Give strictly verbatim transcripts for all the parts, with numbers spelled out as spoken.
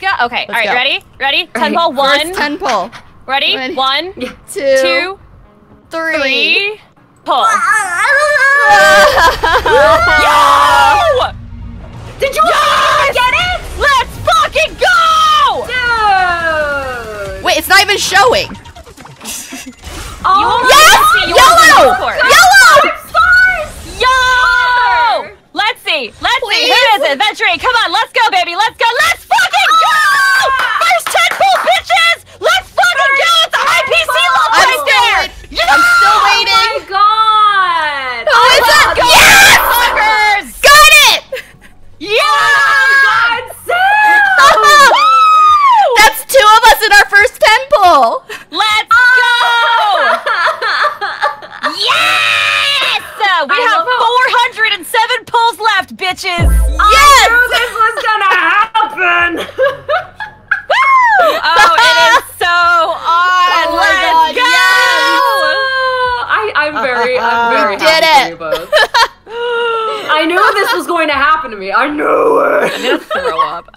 go. Okay, let's all right, go. ready? Ready? Ten pull, right. one. ten pull. Ready? Ready? One, two, two three. three, pull. Yo! Did you yes! get it? Let's fucking go! Dude. Wait, it's not even showing. Oh, yes! Yellow! Yellow! Stars! Yo! Let's see. Let's Please. see. Who is it? Venturing. Come on. Let's go, baby. Let's go. Let's fucking go! Ah! First ten pull, bitches! Let's fucking First go! It's a high P C level right there! Yes! I'm still waiting. Oh, my God. Oh, oh it's up. Yes! Fuckers! Got it! Yeah! Oh, my God, Sam! That's two of us in our first ten pull. Let's oh. go! Yes! Uh, we I have four hundred and seven pulls left, bitches. Yes! I knew this was gonna happen. Woo! Oh, it is so on. Oh Let's God, go! Yes. I, I'm very, I'm very we happy did it. I knew this was going to happen to me. I knew it. I'm gonna throw up.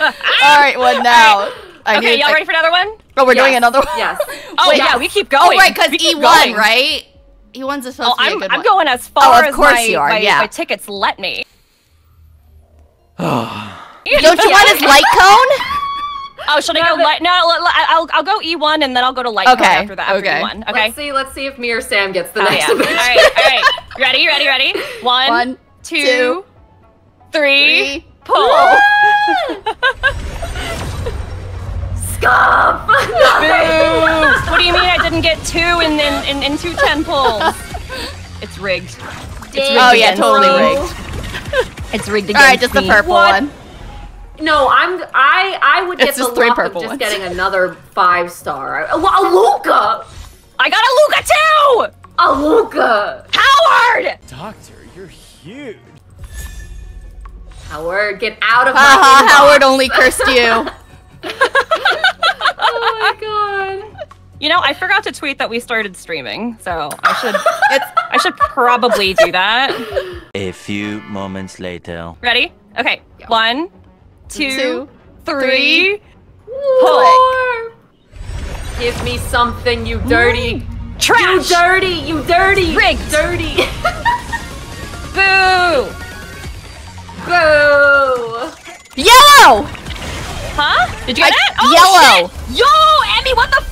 All right, one now. Right. I okay, y'all ready for another one? Oh, we're yes. doing another one? Yes. Oh, Wait, yes. yeah, we keep going. Oh, right, because E one, going. right? E one's supposed oh, to be I'm, a good I'm one. going as far oh, as my, my, yeah. my tickets let me. Don't you want his light cone? Oh, should no, I go but... light? No, I'll, I'll go E one and then I'll go to light okay. cone after that. After okay. E one. Okay. Let's see, let's see if me or Sam gets the oh, next yeah. one. All right, all right. Ready, ready, ready? One, one two, two, three, three. pull. Scuff! What do you mean I didn't get two in in, in, in two ten pulls? It's rigged. It's rigged oh yeah, totally bro. rigged. It's rigged again. All right, just the purple what? one. No, I'm I I would get it's the just luck of just ones. getting another five star. A, a Luka! I got a Luka too! A Luka! Howard! Doctor, you're huge. Howard, get out of my uh-huh, Howard only cursed you. Oh my God. You know, I forgot to tweet that we started streaming, so I should it's, I should probably do that. A few moments later. Ready? Okay. Yo. One, two, two three, three pull it. Give me something, you dirty. Trash! You dirty, you dirty! Rigged! Dirty! Boo! Boo! Yellow! Huh? Did you get it? Oh, yellow! Shit. Yo, Emi, what the fuck?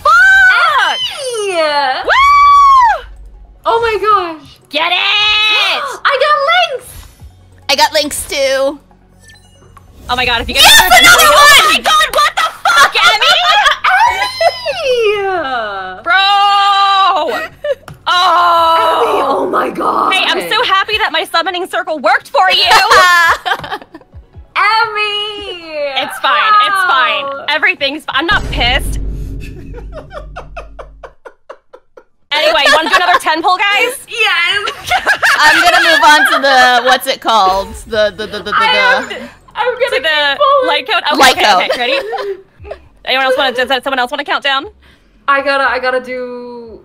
Emi. Woo! Oh my gosh! Get it! I got links. I got links too. Oh my God! If you get yes, another one! Oh my God! What the fuck, Emi? Emi! Bro! Oh! Emi, oh my God! Hey, I'm so happy that my summoning circle worked for you! Emi! It's fine, oh. it's fine. Everything's fine. I'm not pissed. Anyway, you wanna do another ten pull, guys? Yes! I'm gonna move on to the, what's it called? The, the, the, the, the, am, the. I'm gonna to the light code? Okay, light code. Okay, okay, ready? Anyone else wanna, does someone else wanna count down? I gotta, I gotta do...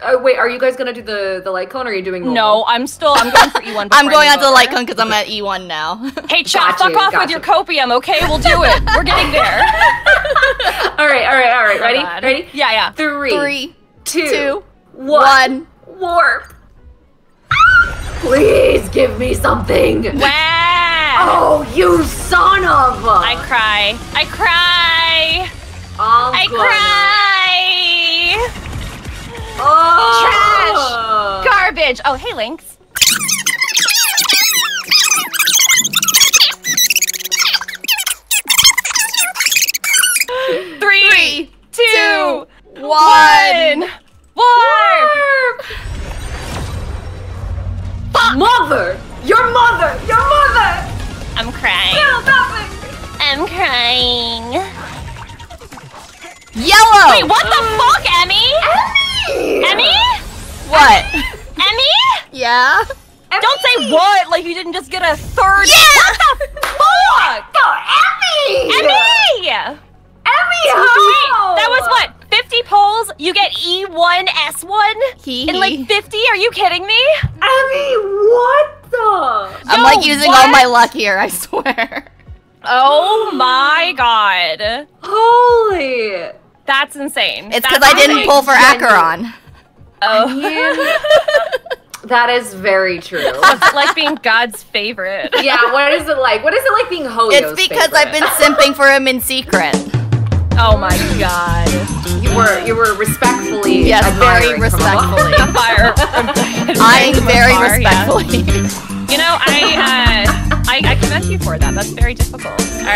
Oh, wait, are you guys gonna do the, the light cone or are you doing normal? No, I'm still, I'm going for E one. I'm going on to the light cone because I'm at E one now. Hey, chat, fuck you, off with you. your copium, okay? We'll do it. We're getting there. all right, all right, all right. Ready? God. Ready? Yeah, yeah. Three, Three two, two, one. one. Warp. Please give me something. Wow. Oh, you son of a. I cry. I cry. I'm I gonna. cry. Oh. Trash! Garbage! Oh, hey, Lynx. Three, Three two, two, one. One. Warp! Fuck. Mother! Your mother! Your mother! I'm crying. I'm crying. Yellow! Wait, what the fuck, Emi? Emi? Emi? What? Emi? Yeah? Emi? Don't say what, like you didn't just get a third. Yeah! What the fuck? Go, Emi! Emi! Emi, how? That was what? fifty polls, you get E one S one? He. In like fifty? Are you kidding me? Emi, what the? I'm Yo, like using what? all my luck here, I swear. Oh my god. Holy. That's insane. It's because I didn't pull for Acheron. Oh. I mean, that is very true. It's like being God's favorite. Yeah, what is it like? What is it like being Hoyo's favorite? It's because favorite? I've been simping for him in secret. Oh my god. You were you were respectfully. Yes, very respectfully. From fire from I'm very far, respectfully. Yeah. You know, I uh I, I commend you for that. That's very difficult. All right.